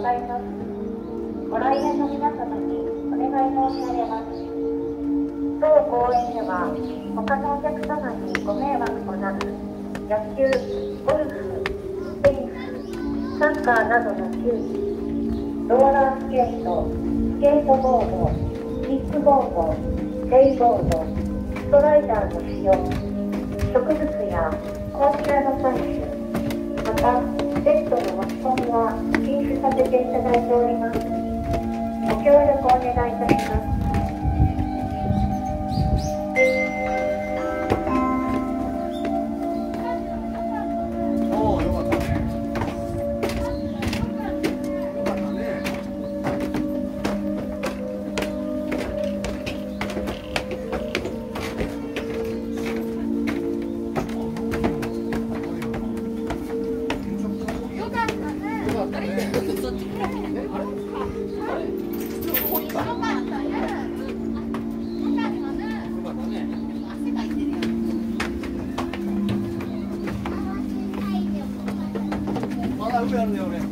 与えます。ご来園の皆様にお願い申し上げます。当公園では他のお客様にご迷惑となる野球、ゴルフ、テニス、サッカーなどの球技、ローラースケート、スケートボード、キックボード、レイボード、ストライダーの使用、植物や昆虫の採取、またペットの持ち込みは禁止させていただいております。ご協力をお願いいたします。I'm going to do it.